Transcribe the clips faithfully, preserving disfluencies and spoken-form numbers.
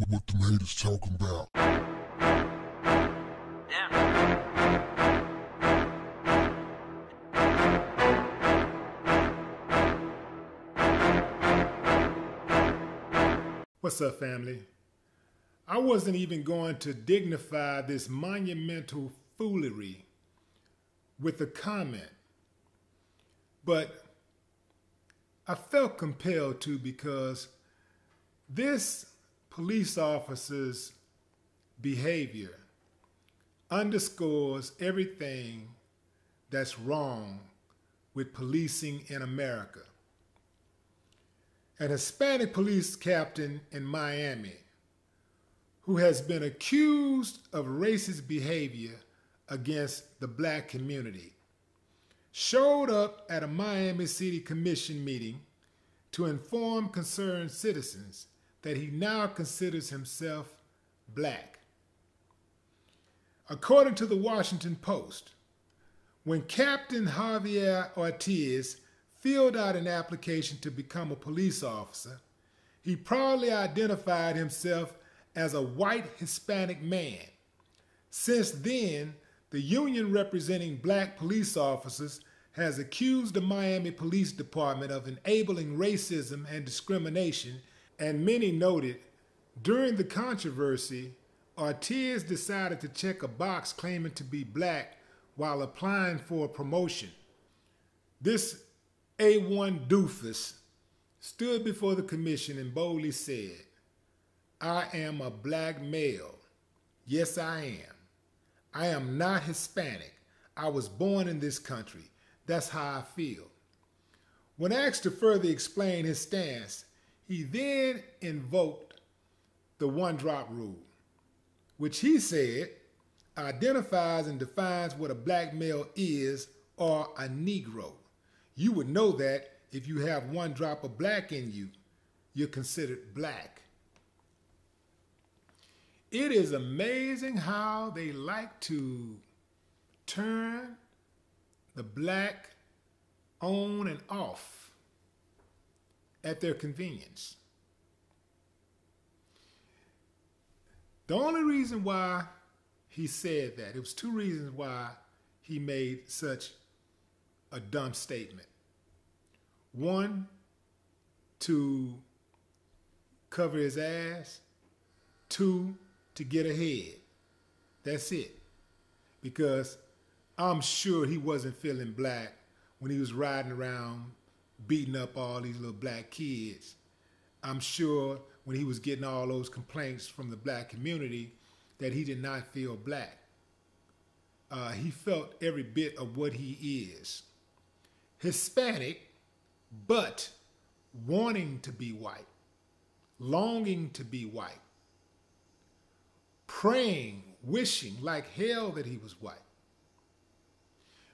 with what the haters talking about. Yeah. What's up, family? I wasn't even going to dignify this monumental foolery with a comment, but I felt compelled to, because this police officer's behavior underscores everything that's wrong with policing in America. An Hispanic police captain in Miami who has been accused of racist behavior against the black community showed up at a Miami City Commission meeting to inform concerned citizens that he now considers himself black. According to the Washington Post, when Captain Javier Ortiz filled out an application to become a police officer, he proudly identified himself as a white Hispanic man. Since then, the union representing black police officers has accused the Miami Police Department of enabling racism and discrimination, and many noted, during the controversy, Ortiz decided to check a box claiming to be black while applying for a promotion. This A one doofus stood before the commission and boldly said, "I am a black male. Yes, I am. I am not Hispanic. I was born in this country. That's how I feel." When asked to further explain his stance, he then invoked the one-drop rule, which he said identifies and defines what a black male is, or a Negro. You would know that if you have one drop of black in you, you're considered black. It is amazing how they like to turn the black on and off at their convenience. The only reason why he said that, it was two reasons why he made such a dumb statement. One, to cover his ass. Two, to get ahead. That's it. Because I'm sure he wasn't feeling black when he was riding around beating up all these little black kids. I'm sure when he was getting all those complaints from the black community that he did not feel black. Uh, he felt every bit of what he is. Hispanic, but wanting to be white, longing to be white, praying, wishing like hell that he was white.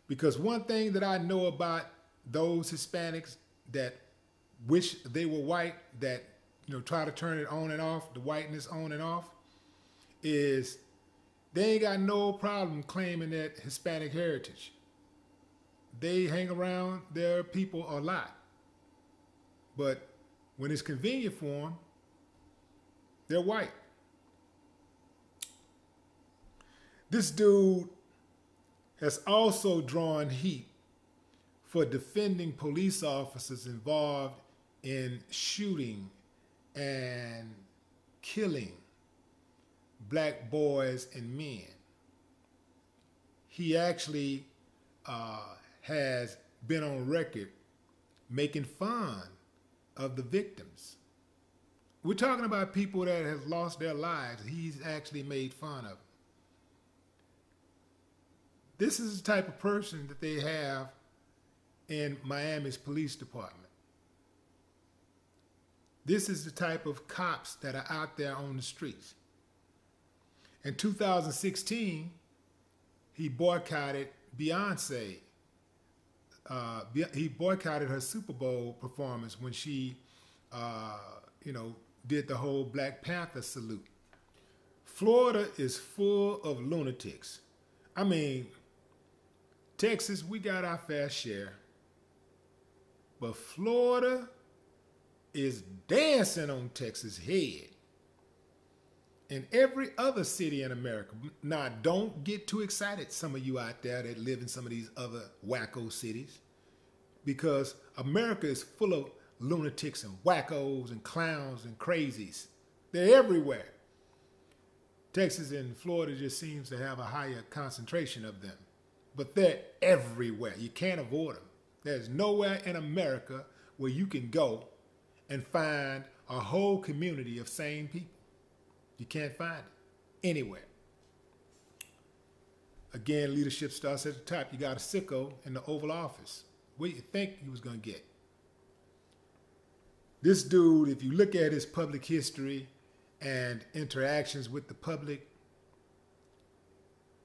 Because one thing that I know about those Hispanics that wish they were white, that, you know, try to turn it on and off, the whiteness on and off, is they ain't got no problem claiming that Hispanic heritage. They hang around their people a lot. But when it's convenient for them, they're white. This dude has also drawn heat for defending police officers involved in shooting and killing black boys and men. He actually uh, has been on record making fun of the victims. We're talking about people that have lost their lives. He's actually made fun of them. This is the type of person that they have in Miami's police department. This is the type of cops that are out there on the streets. In two thousand sixteen, he boycotted Beyonce. Uh, he boycotted her Super Bowl performance when she, uh, you know, did the whole Black Panther salute. Florida is full of lunatics. I mean, Texas, we got our fair share, but Florida is dancing on Texas' head. in every other city in America. Now, don't get too excited, some of you out there that live in some of these other wacko cities, because America is full of lunatics and wackos and clowns and crazies. They're everywhere. Texas and Florida just seems to have a higher concentration of them, but they're everywhere. You can't avoid them. There's nowhere in America where you can go and find a whole community of sane people. You can't find it anywhere. Again, leadership starts at the top. You got a sicko in the Oval Office. What do you think he was going to get? This dude, if you look at his public history and interactions with the public,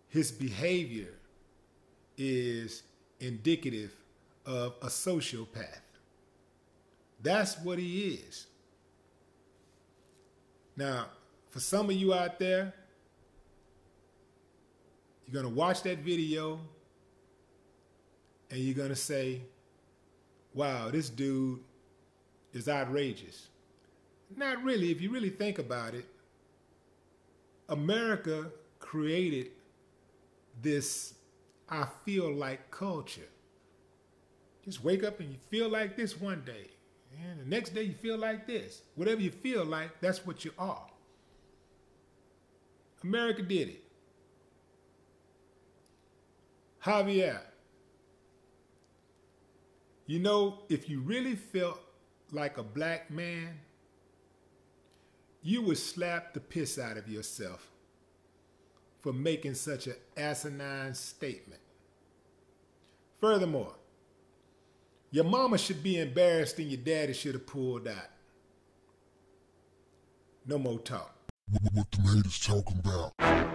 his behavior is indicative of a sociopath. That's what he is. Now, for some of you out there, you're going to watch that video and you're going to say, wow, this dude is outrageous. Not really. If you really think about it, America created this I feel like culture. Just wake up and you feel like this one day. And the next day you feel like this. Whatever you feel like, that's what you are. America did it. Javier, you know, if you really felt like a black man, you would slap the piss out of yourself for making such an asinine statement. Furthermore, your mama should be embarrassed and your daddy should have pulled out. No more talk. What, what, what the haters talking about?